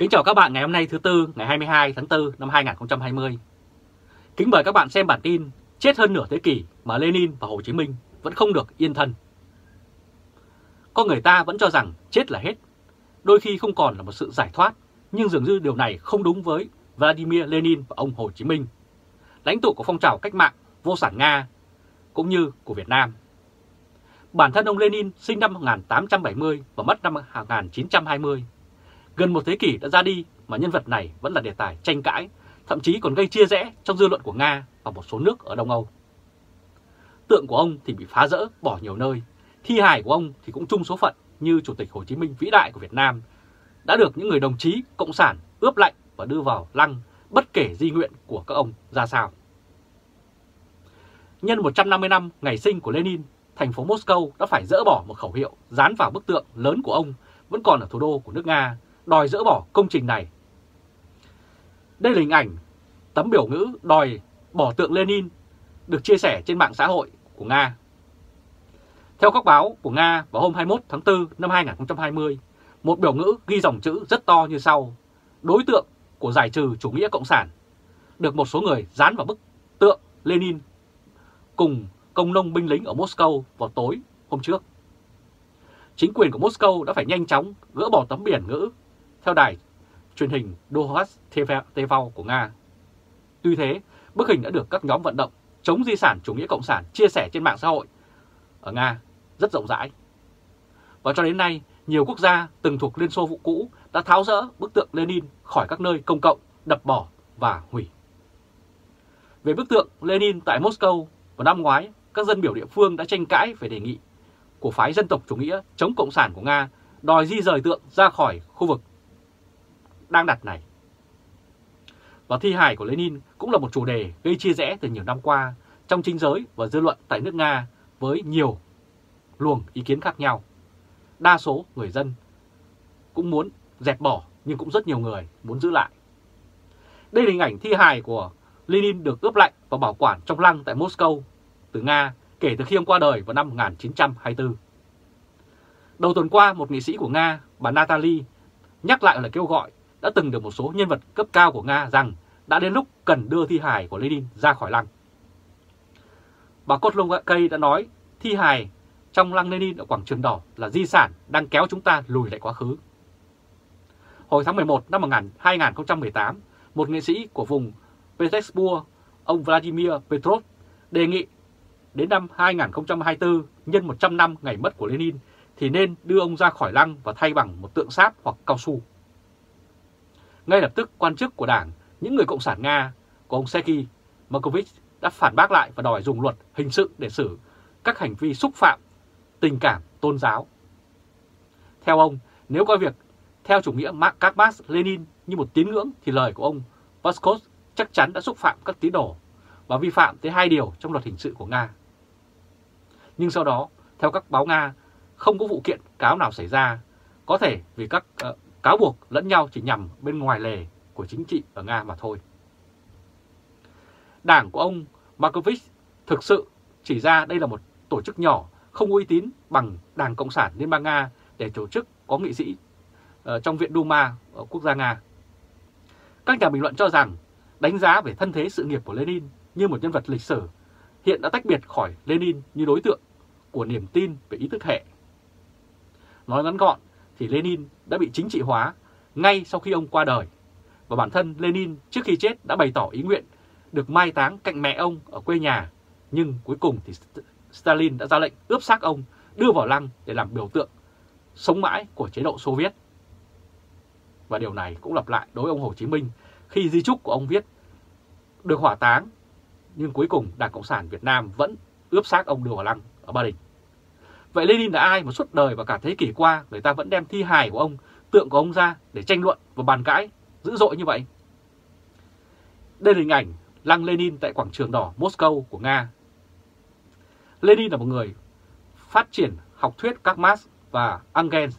Kính chào các bạn ngày hôm nay thứ Tư ngày 22 tháng 4 năm 2020. Kính mời các bạn xem bản tin chết hơn nửa thế kỷ mà Lenin và Hồ Chí Minh vẫn không được yên thân. Con người ta vẫn cho rằng chết là hết, đôi khi không còn là một sự giải thoát, nhưng dường như điều này không đúng với Vladimir Lenin và ông Hồ Chí Minh, lãnh tụ của phong trào cách mạng vô sản Nga cũng như của Việt Nam. Bản thân ông Lenin sinh năm 1870 và mất năm 1920. Gần một thế kỷ đã ra đi mà nhân vật này vẫn là đề tài tranh cãi, thậm chí còn gây chia rẽ trong dư luận của Nga và một số nước ở Đông Âu. Tượng của ông thì bị phá rỡ, bỏ nhiều nơi. Thi hài của ông thì cũng chung số phận như Chủ tịch Hồ Chí Minh vĩ đại của Việt Nam, đã được những người đồng chí Cộng sản ướp lạnh và đưa vào lăng bất kể di nguyện của các ông ra sao. Nhân 150 năm ngày sinh của Lenin, thành phố Moscow đã phải dỡ bỏ một khẩu hiệu dán vào bức tượng lớn của ông vẫn còn ở thủ đô của nước Nga, đòi dỡ bỏ công trình này. Đây là hình ảnh tấm biểu ngữ đòi bỏ tượng Lenin được chia sẻ trên mạng xã hội của Nga. Theo các báo của Nga, vào hôm 21 tháng 4 năm 2020, một biểu ngữ ghi dòng chữ rất to như sau: đối tượng của giải trừ chủ nghĩa cộng sản, được một số người dán vào bức tượng Lenin cùng công nông binh lính ở Moscow vào tối hôm trước. Chính quyền của Moscow đã phải nhanh chóng gỡ bỏ tấm biển ngữ, theo đài truyền hình Dozhd TV của Nga. Tuy thế, bức hình đã được các nhóm vận động chống di sản chủ nghĩa cộng sản chia sẻ trên mạng xã hội ở Nga rất rộng rãi. Và cho đến nay, nhiều quốc gia từng thuộc Liên Xô cũ đã tháo dỡ bức tượng Lenin khỏi các nơi công cộng, đập bỏ và hủy. Về bức tượng Lenin tại Moscow, vào năm ngoái, các dân biểu địa phương đã tranh cãi về đề nghị của phái dân tộc chủ nghĩa chống cộng sản của Nga đòi di rời tượng ra khỏi khu vực đang đặt này. Và thi hài của Lenin cũng là một chủ đề gây chia rẽ từ nhiều năm qua trong chính giới và dư luận tại nước Nga, với nhiều luồng ý kiến khác nhau. Đa số người dân cũng muốn dẹp bỏ, nhưng cũng rất nhiều người muốn giữ lại. Đây là hình ảnh thi hài của Lenin được ướp lạnh và bảo quản trong lăng tại Moscow từ Nga kể từ khi ông qua đời vào năm 1924. Đầu tuần qua, một nghị sĩ của Nga, bà Natalie, nhắc lại lời kêu gọi đã từng được một số nhân vật cấp cao của Nga rằng đã đến lúc cần đưa thi hài của Lenin ra khỏi lăng. Bà Kozlovsky đã nói thi hài trong lăng Lenin ở quảng trường đỏ là di sản đang kéo chúng ta lùi lại quá khứ. Hồi tháng 11 năm 2018, một nghệ sĩ của vùng Petersburg, ông Vladimir Petrov, đề nghị đến năm 2024 nhân 100 năm ngày mất của Lenin thì nên đưa ông ra khỏi lăng và thay bằng một tượng sáp hoặc cao su. Ngay lập tức, quan chức của Đảng, những người Cộng sản Nga của ông Seki Markovic đã phản bác lại và đòi dùng luật hình sự để xử các hành vi xúc phạm tình cảm tôn giáo. Theo ông, nếu coi việc theo chủ nghĩa các Marx Lenin như một tín ngưỡng thì lời của ông Peskov chắc chắn đã xúc phạm các tín đồ và vi phạm tới 2 điều trong luật hình sự của Nga. Nhưng sau đó, theo các báo Nga, không có vụ kiện cáo nào xảy ra, có thể vì các cáo buộc lẫn nhau chỉ nhằm bên ngoài lề của chính trị ở Nga mà thôi. Đảng của ông Markovitch thực sự chỉ ra đây là một tổ chức nhỏ, không uy tín bằng Đảng Cộng sản Liên bang Nga để tổ chức có nghị sĩ trong Viện Duma ở quốc gia Nga. Các nhà bình luận cho rằng đánh giá về thân thế sự nghiệp của Lenin như một nhân vật lịch sử hiện đã tách biệt khỏi Lenin như đối tượng của niềm tin về ý thức hệ. Nói ngắn gọn thì Lenin đã bị chính trị hóa ngay sau khi ông qua đời, và bản thân Lenin trước khi chết đã bày tỏ ý nguyện được mai táng cạnh mẹ ông ở quê nhà, nhưng cuối cùng thì Stalin đã ra lệnh ướp xác ông, đưa vào lăng để làm biểu tượng sống mãi của chế độ Xô Viết. Và điều này cũng lặp lại đối với ông Hồ Chí Minh khi di chúc của ông viết được hỏa táng, nhưng cuối cùng Đảng Cộng sản Việt Nam vẫn ướp xác ông đưa vào lăng ở Ba Đình. Vậy Lenin là ai mà suốt đời và cả thế kỷ qua người ta vẫn đem thi hài của ông, tượng của ông ra để tranh luận và bàn cãi dữ dội như vậy? Đây là hình ảnh lăng Lenin tại quảng trường đỏ Moscow của Nga. Lenin là một người phát triển học thuyết các Marx và Engels.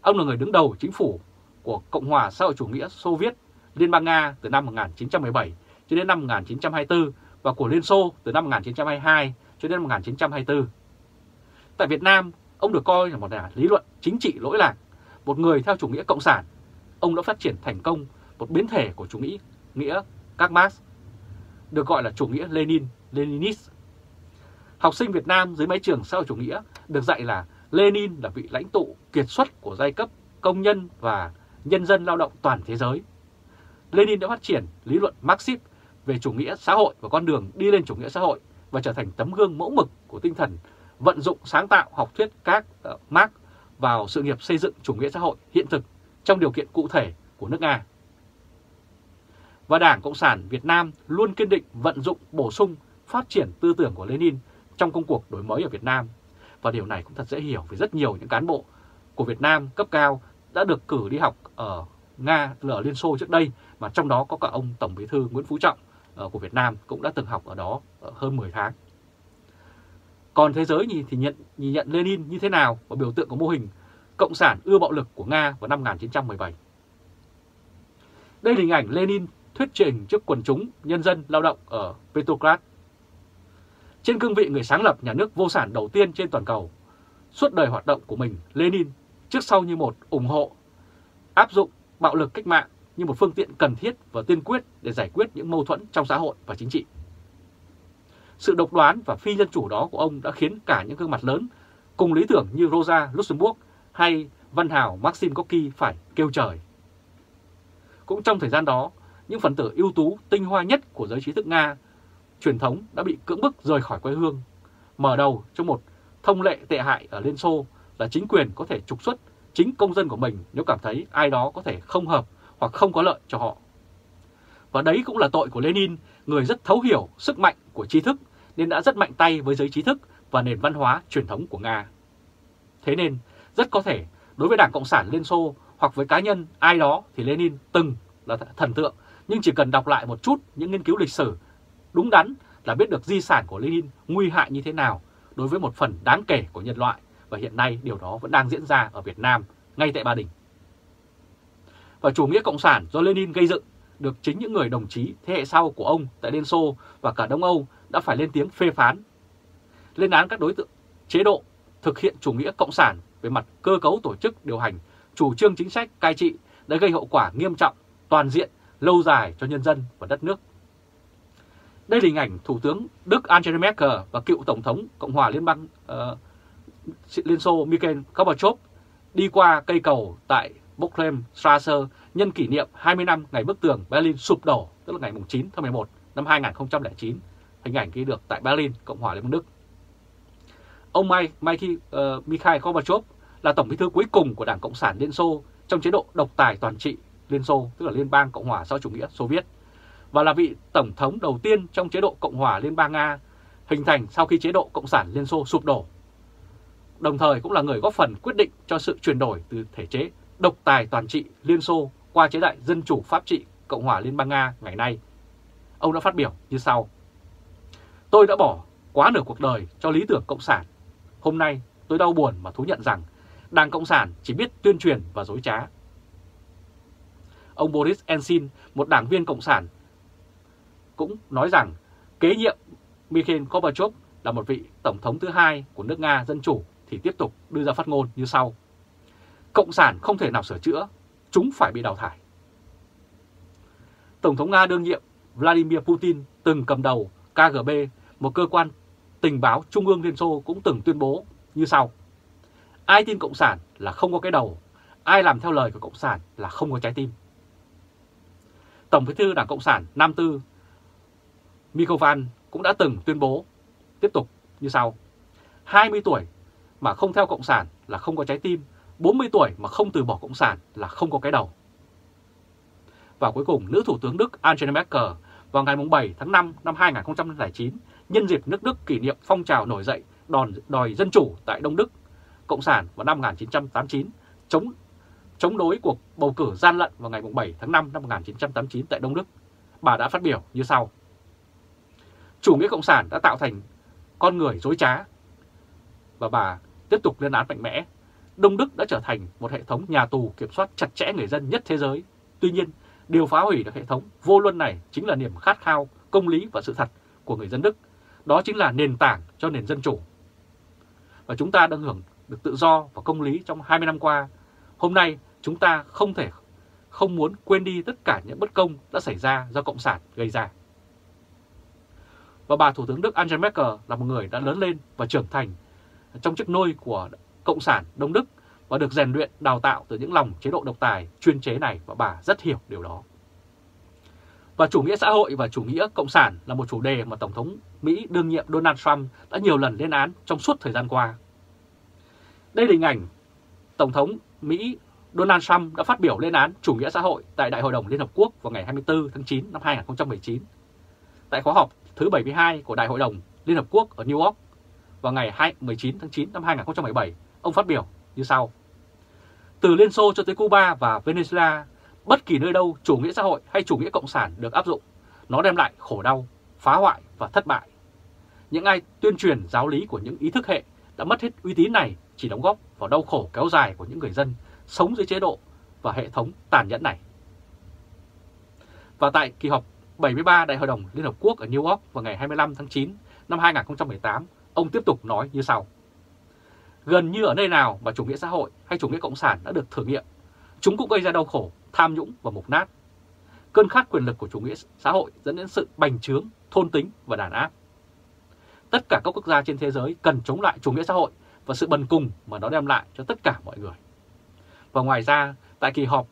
Ông là người đứng đầu chính phủ của Cộng hòa xã hội chủ nghĩa Xô Viết Liên bang Nga từ năm 1917 cho đến năm 1924 và của Liên Xô từ năm 1922 cho đến năm 1924. Tại Việt Nam, ông được coi là một nhà lý luận chính trị lỗi lạc, một người theo chủ nghĩa cộng sản ông đã phát triển thành công một biến thể của chủ nghĩa Các Marx, được gọi là chủ nghĩa Lenin, Leninist. Học sinh Việt Nam dưới mái trường xã hội chủ nghĩa được dạy là Lenin là vị lãnh tụ kiệt xuất của giai cấp công nhân và nhân dân lao động toàn thế giới. Lenin đã phát triển lý luận Marxist về chủ nghĩa xã hội và con đường đi lên chủ nghĩa xã hội và trở thành tấm gương mẫu mực của tinh thần vận dụng sáng tạo học thuyết các Marx vào sự nghiệp xây dựng chủ nghĩa xã hội hiện thực trong điều kiện cụ thể của nước Nga. Và Đảng Cộng sản Việt Nam luôn kiên định vận dụng, bổ sung, phát triển tư tưởng của Lenin trong công cuộc đổi mới ở Việt Nam. Và điều này cũng thật dễ hiểu vì rất nhiều những cán bộ của Việt Nam cấp cao đã được cử đi học ở Nga, ở Liên Xô trước đây, mà trong đó có cả ông Tổng Bí thư Nguyễn Phú Trọng của Việt Nam cũng đã từng học ở đó hơn 10 tháng. Còn thế giới thì nhìn nhận Lenin như thế nào và biểu tượng của mô hình Cộng sản ưa bạo lực của Nga vào năm 1917. Đây là hình ảnh Lenin thuyết trình trước quần chúng nhân dân lao động ở Petrograd. Trên cương vị người sáng lập nhà nước vô sản đầu tiên trên toàn cầu, suốt đời hoạt động của mình, Lenin trước sau như một ủng hộ áp dụng bạo lực cách mạng như một phương tiện cần thiết và tiên quyết để giải quyết những mâu thuẫn trong xã hội và chính trị. Sự độc đoán và phi dân chủ đó của ông đã khiến cả những gương mặt lớn cùng lý tưởng như Rosa Luxemburg hay văn hào Maxim Gorky phải kêu trời. Cũng trong thời gian đó, những phần tử ưu tú tinh hoa nhất của giới trí thức Nga truyền thống đã bị cưỡng bức rời khỏi quê hương, mở đầu cho một thông lệ tệ hại ở Liên Xô là chính quyền có thể trục xuất chính công dân của mình nếu cảm thấy ai đó có thể không hợp hoặc không có lợi cho họ. Và đấy cũng là tội của Lenin, người rất thấu hiểu sức mạnh của trí thức nên đã rất mạnh tay với giới trí thức và nền văn hóa truyền thống của Nga. Thế nên, rất có thể đối với Đảng Cộng sản Liên Xô hoặc với cá nhân ai đó thì Lenin từng là thần tượng, nhưng chỉ cần đọc lại một chút những nghiên cứu lịch sử đúng đắn là biết được di sản của Lenin nguy hại như thế nào đối với một phần đáng kể của nhân loại, và hiện nay điều đó vẫn đang diễn ra ở Việt Nam, ngay tại Ba Đình. Và chủ nghĩa cộng sản do Lenin gây dựng được chính những người đồng chí thế hệ sau của ông tại Liên Xô và cả Đông Âu đã phải lên tiếng phê phán, lên án các đối tượng chế độ thực hiện chủ nghĩa cộng sản về mặt cơ cấu tổ chức điều hành, chủ trương chính sách cai trị đã gây hậu quả nghiêm trọng, toàn diện, lâu dài cho nhân dân và đất nước. Đây là hình ảnh Thủ tướng Đức Angela Merkel và cựu Tổng thống Cộng hòa Liên bang Liên Xô Mikhail Gorbachev đi qua cây cầu tại Bocklem-Strasser nhân kỷ niệm 20 năm ngày bức tường Berlin sụp đổ, tức là ngày 9 tháng 11 năm 2009, hình ảnh ghi được tại Berlin, Cộng hòa Liên bang Đức. Ông Mikhail Kovachov là Tổng bí thư cuối cùng của Đảng Cộng sản Liên Xô trong chế độ độc tài toàn trị Liên Xô, tức là Liên bang Cộng hòa xã hội chủ nghĩa Xô Viết, và là vị Tổng thống đầu tiên trong chế độ Cộng hòa Liên bang Nga hình thành sau khi chế độ Cộng sản Liên Xô sụp đổ, đồng thời cũng là người góp phần quyết định cho sự chuyển đổi từ thể chế độc tài toàn trị Liên Xô qua chế độ dân chủ pháp trị Cộng hòa Liên bang Nga ngày nay. Ông đã phát biểu như sau: "Tôi đã bỏ quá nửa cuộc đời cho lý tưởng Cộng sản. Hôm nay tôi đau buồn mà thú nhận rằng Đảng Cộng sản chỉ biết tuyên truyền và dối trá." Ông Boris Yeltsin, một đảng viên Cộng sản, cũng nói rằng kế nhiệm Mikhail Gorbachev là một vị Tổng thống thứ hai của nước Nga Dân Chủ thì tiếp tục đưa ra phát ngôn như sau: "Cộng sản không thể nào sửa chữa, chúng phải bị đào thải." Tổng thống Nga đương nhiệm Vladimir Putin từng cầm đầu KGB, một cơ quan tình báo trung ương Liên Xô, cũng từng tuyên bố như sau: "Ai tin Cộng sản là không có cái đầu, ai làm theo lời của Cộng sản là không có trái tim." Tổng bí thư Đảng Cộng sản Nam Tư Mikovan cũng đã từng tuyên bố tiếp tục như sau: "20 tuổi mà không theo Cộng sản là không có trái tim, 40 tuổi mà không từ bỏ Cộng sản là không có cái đầu." Và cuối cùng, nữ Thủ tướng Đức Angela Merkel vào ngày 7 tháng 5 năm 2009, nhân dịp nước Đức kỷ niệm phong trào nổi dậy đòi dân chủ tại Đông Đức Cộng sản vào năm 1989, chống đối cuộc bầu cử gian lận vào ngày 7 tháng 5 năm 1989 tại Đông Đức, bà đã phát biểu như sau: "Chủ nghĩa Cộng sản đã tạo thành con người dối trá." Và bà tiếp tục lên án mạnh mẽ: "Đông Đức đã trở thành một hệ thống nhà tù kiểm soát chặt chẽ người dân nhất thế giới. Tuy nhiên, điều phá hủy được hệ thống vô luân này chính là niềm khát khao công lý và sự thật của người dân Đức. Đó chính là nền tảng cho nền dân chủ. Và chúng ta đã hưởng được tự do và công lý trong 20 năm qua. Hôm nay, chúng ta không thể không muốn quên đi tất cả những bất công đã xảy ra do Cộng sản gây ra. Và bà Thủ tướng Đức Angela Merkel là một người đã lớn lên và trưởng thành trong chiếc nôi của Cộng sản Đông Đức và được rèn luyện đào tạo từ những lòng chế độ độc tài chuyên chế này, và bà rất hiểu điều đó. Và chủ nghĩa xã hội và chủ nghĩa cộng sản là một chủ đề mà Tổng thống Mỹ đương nhiệm Donald Trump đã nhiều lần lên án trong suốt thời gian qua. Đây là hình ảnh Tổng thống Mỹ Donald Trump đã phát biểu lên án chủ nghĩa xã hội tại Đại hội đồng Liên Hợp Quốc vào ngày 24 tháng 9 năm 2019, tại khóa họp thứ 72 của Đại hội đồng Liên Hợp Quốc ở New York. Vào ngày 19 tháng 9 năm 2017, ông phát biểu như sau: từ Liên Xô cho tới Cuba và Venezuela, bất kỳ nơi đâu chủ nghĩa xã hội hay chủ nghĩa cộng sản được áp dụng, nó đem lại khổ đau, phá hoại và thất bại. Những ai tuyên truyền giáo lý của những ý thức hệ đã mất hết uy tín này chỉ đóng góp vào đau khổ kéo dài của những người dân sống dưới chế độ và hệ thống tàn nhẫn này. Và tại kỳ họp 73 Đại hội đồng Liên Hợp Quốc ở New York vào ngày 25 tháng 9 năm 2018, ông tiếp tục nói như sau: gần như ở nơi nào mà chủ nghĩa xã hội hay chủ nghĩa cộng sản đã được thử nghiệm, chúng cũng gây ra đau khổ, tham nhũng và mục nát. Cơn khát quyền lực của chủ nghĩa xã hội dẫn đến sự bành trướng, thôn tính và đàn áp. Tất cả các quốc gia trên thế giới cần chống lại chủ nghĩa xã hội và sự bần cùng mà nó đem lại cho tất cả mọi người. Và ngoài ra, tại kỳ họp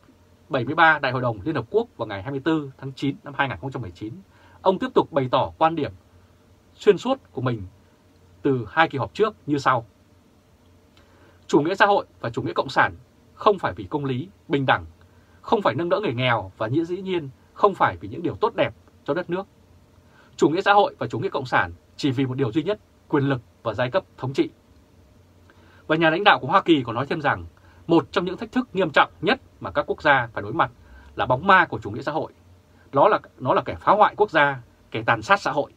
73 Đại hội đồng Liên Hợp Quốc vào ngày 24 tháng 9 năm 2019, ông tiếp tục bày tỏ quan điểm xuyên suốt của mình từ hai kỳ họp trước như sau: chủ nghĩa xã hội và chủ nghĩa cộng sản không phải vì công lý, bình đẳng, không phải nâng đỡ người nghèo và dĩ nhiên không phải vì những điều tốt đẹp cho đất nước. Chủ nghĩa xã hội và chủ nghĩa cộng sản chỉ vì một điều duy nhất, quyền lực và giai cấp thống trị. Và nhà lãnh đạo của Hoa Kỳ còn nói thêm rằng một trong những thách thức nghiêm trọng nhất mà các quốc gia phải đối mặt là bóng ma của chủ nghĩa xã hội. Nó là kẻ phá hoại quốc gia, kẻ tàn sát xã hội.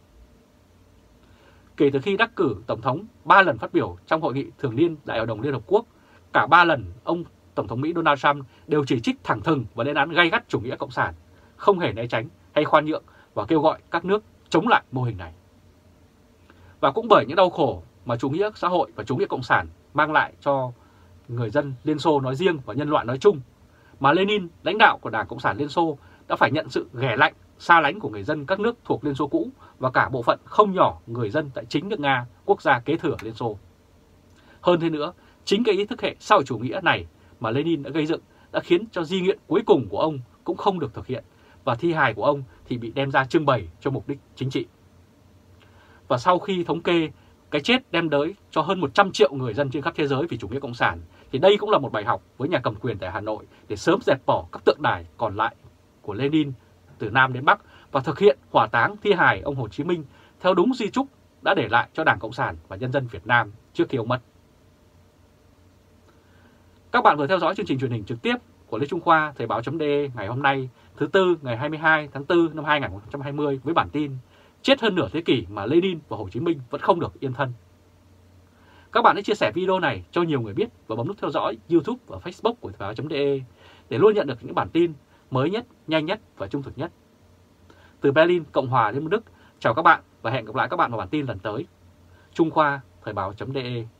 Kể từ khi đắc cử Tổng thống, 3 lần phát biểu trong Hội nghị Thường niên Đại hội đồng Liên Hợp Quốc, cả 3 lần ông Tổng thống Mỹ Donald Trump đều chỉ trích thẳng thừng và lên án gay gắt chủ nghĩa cộng sản, không hề né tránh hay khoan nhượng và kêu gọi các nước chống lại mô hình này. Và cũng bởi những đau khổ mà chủ nghĩa xã hội và chủ nghĩa cộng sản mang lại cho người dân Liên Xô nói riêng và nhân loại nói chung, mà Lenin, lãnh đạo của Đảng Cộng sản Liên Xô, đã phải nhận sự ghẻ lạnh, xa lánh của người dân các nước thuộc Liên Xô cũ và cả bộ phận không nhỏ người dân tại chính nước Nga, quốc gia kế thừa Liên Xô. Hơn thế nữa, chính cái ý thức hệ xã hội chủ nghĩa này mà Lenin đã gây dựng đã khiến cho di nguyện cuối cùng của ông cũng không được thực hiện, và thi hài của ông thì bị đem ra trưng bày cho mục đích chính trị. Và sau khi thống kê cái chết đem tới cho hơn 100 triệu người dân trên khắp thế giới vì chủ nghĩa cộng sản, thì đây cũng là một bài học với nhà cầm quyền tại Hà Nội để sớm dẹp bỏ các tượng đài còn lại của Lenin từ Nam đến Bắc và thực hiện hỏa táng thi hài ông Hồ Chí Minh theo đúng di chúc đã để lại cho Đảng Cộng sản và nhân dân Việt Nam trước khi ông mất. Các bạn vừa theo dõi chương trình truyền hình trực tiếp của Lê Trung Khoa, Thời Báo .de ngày hôm nay, thứ Tư ngày 22 tháng 4 năm 2020 với bản tin "Chết hơn nửa thế kỷ mà Lenin và Hồ Chí Minh vẫn không được yên thân". Các bạn hãy chia sẻ video này cho nhiều người biết và bấm nút theo dõi YouTube và Facebook của Thời Báo .de để luôn nhận được những bản tin mới nhất, nhanh nhất và trung thực nhất. Từ Berlin, Cộng hòa Liên bang Đức, chào các bạn và hẹn gặp lại các bạn vào bản tin lần tới. Trung Khoa, Thời Báo .de.